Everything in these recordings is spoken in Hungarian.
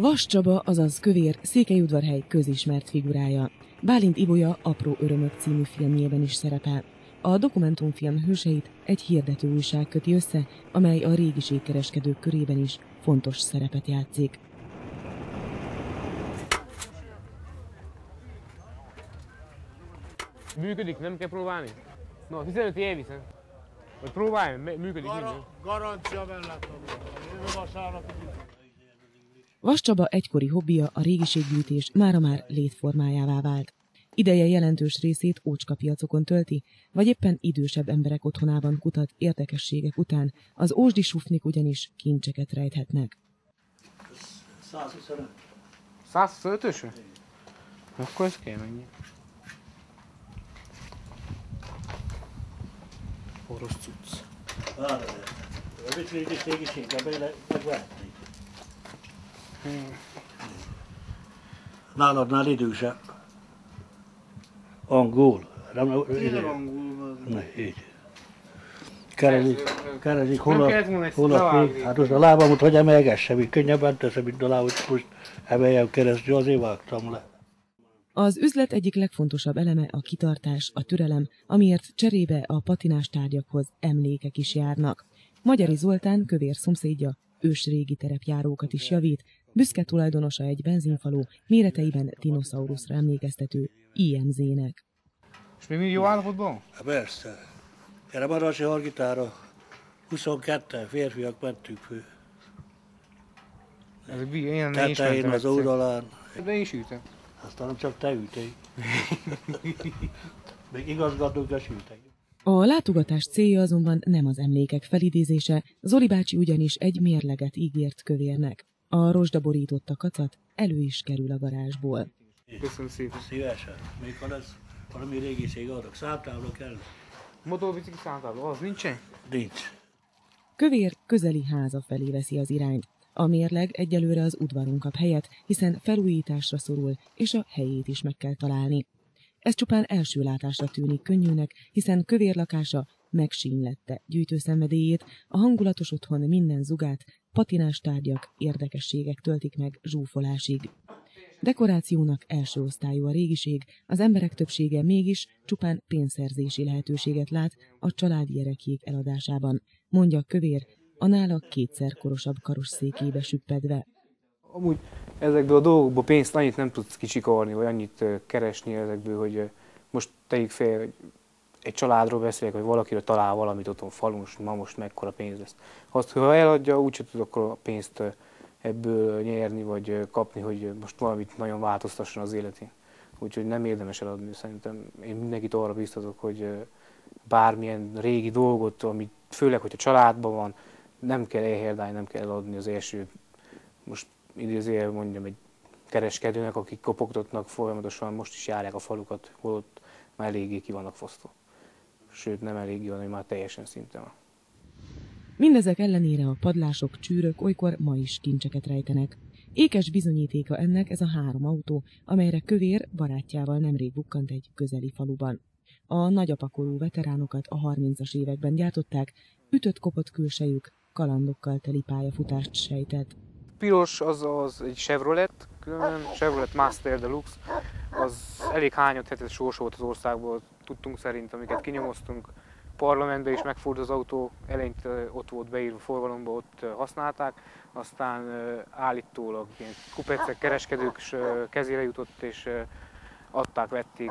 Vas Csaba, azaz Kövér, Székelyudvarhely közismert figurája. Bálint Iboja Apró Örömök című filmjében is szerepel. A dokumentumfilm hőseit egy hirdető újság köti össze, amely a régiségkereskedők körében is fontos szerepet játszik. Működik, nem kell próbálni? No, 15-ig elviszem. Vagy próbálj, működik minden. Garancia mellett a Vas Csaba egykori hobbija, a régiséggyűjtés mára-már létformájává vált. Ideje jelentős részét ócskapiacokon tölti, vagy éppen idősebb emberek otthonában kutat érdekességek után, az ózsdisufnik ugyanis kincseket rejthetnek. 125. 125-ös? Akkor ez kell mennyi. Orosz cucc. Rövidségig is inkább megvehetnék. Náladnál idősebb. Angol. Én angol van. Keresik, hol a fék. Hát most a lábamot, hogy emelgessem, így könnyebben teszem, mint alá, hogy most emeljem keresztül, azért vágtam le. Az üzlet egyik legfontosabb eleme a kitartás, a türelem, amiért cserébe a patinás tárgyakhoz emlékek is járnak. Magyarí Zoltán, Kövér szomszédja, ősrégi terepjárókat is javít, büszke tulajdonosa egy benzinfaló, méreteiben dinoszauruszra emlékeztető IMZ-nek. És még mindig jó állapotban? Persze. Erre Marasi Hargitára 22-en férfiak mentünk fő. Tetején az oldalán. De én is ültem. Aztán csak te ültél. Még igazgatók, de sültek. A látogatás célja azonban nem az emlékek felidézése, Zoli bácsi ugyanis egy mérleget ígért Kövérnek. A rozsdaborította kacat elő is kerül a garázsból. Köszönöm szépen. Szívesen. Még ha lesz valami régiség, adok. Számtávla kell. Motorbicikli számtávla, az nincsen? Nincs. Kövér közeli háza felé veszi az irányt. A mérleg egyelőre az udvaron kap helyet, hiszen felújításra szorul, és a helyét is meg kell találni. Ez csupán első látásra tűnik könnyűnek, hiszen Kövér lakása megsínylette gyűjtőszenvedélyét, a hangulatos otthon minden zugát patinás tárgyak, érdekességek töltik meg zsúfolásig. Dekorációnak első osztályú a régiség, az emberek többsége mégis csupán pénzszerzési lehetőséget lát a családi erekék eladásában, mondja Kövér, a nála kétszer korosabb karosszékébe süppedve. Amúgy ezekből a dolgokból pénzt annyit nem tudsz kicsikarni, vagy annyit keresni ezekből, hogy most tegyük fel, hogy egy családról beszélek, hogy valakire talál valamit otthon falun, ma most mekkora pénz lesz. Azt, ha eladja, úgyse tud akkor a pénzt ebből nyerni, vagy kapni, hogy most valamit nagyon változtasson az életén. Úgyhogy nem érdemes eladni, szerintem. Én mindenkit arra biztatok, hogy bármilyen régi dolgot, amit főleg, hogy a családban van, nem kell elherdálni, nem kell eladni az első, most idézőjelben mondjam, egy kereskedőnek, akik kopogtatnak folyamatosan, most is járják a falukat, holott már eléggé ki vannak fosztva. Sőt, nem eléggé van, hogy már teljesen szinte van. Mindezek ellenére a padlások, csűrök olykor ma is kincseket rejtenek. Ékes bizonyítéka ennek ez a három autó, amelyre Kövér barátjával nemrég bukkant egy közeli faluban. A nagyapakorú veteránokat a 30-as években gyártották, ütött-kopott külsejük kalandokkal teli pályafutást sejtett. Piros az egy Chevrolet, különben Chevrolet Master Deluxe, az elég hányat hetes sors volt az országból, tudtunk szerint, amiket kinyomoztunk. Parlamentben is megfordult az autó, eleinte ott volt beírva forgalomba, ott használták, aztán állítólag ilyen kupecek, kereskedők kezére jutott, és adták, vették.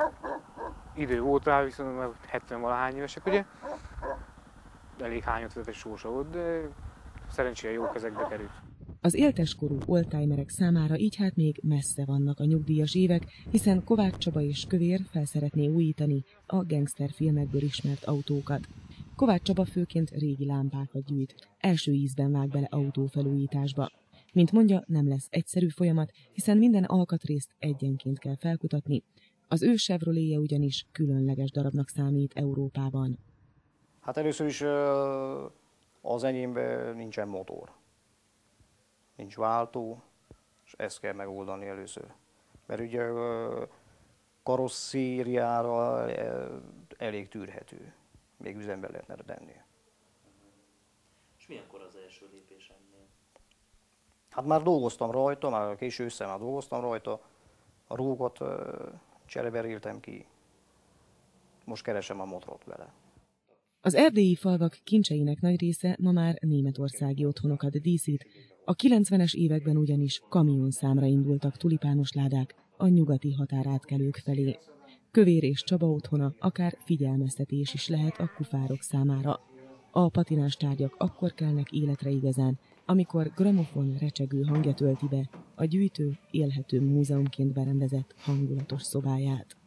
Idő volt rá, viszont meg 70-valahány évesek, ugye? Elég hányatvezetes sorsa volt, de szerencsére jó kezekbe került. Az élteskorú oldtimerek számára így hát még messze vannak a nyugdíjas évek, hiszen Kovács Csaba és Kövér felszeretné újítani a gangster filmekből ismert autókat. Kovács Csaba főként régi lámpákat gyűjt, első ízben vág bele autófelújításba. Mint mondja, nem lesz egyszerű folyamat, hiszen minden alkatrészt egyenként kell felkutatni. Az ő Chevrolet-je ugyanis különleges darabnak számít Európában. Hát először is az enyémben nincsen motor, nincs váltó, és ezt kell megoldani először. Mert ugye karosszériára elég tűrhető, még üzembe lehetne tenni. És milyenkor az első lépés ennél? Hát már dolgoztam rajta, már késő össze már dolgoztam rajta, a rúgat csereberéltem ki. Most keresem a motrot vele. Az erdélyi falvak kincseinek nagy része ma már németországi otthonokat díszít. A 90-es években ugyanis kamionszámra indultak tulipános ládák a nyugati határátkelők felé. Kövér és Csaba otthona akár figyelmeztetés is lehet a kufárok számára. A patinás tárgyak akkor kelnek életre igazán, amikor gramofon recsegő hangja tölti be a gyűjtő, élhető múzeumként berendezett hangulatos szobáját.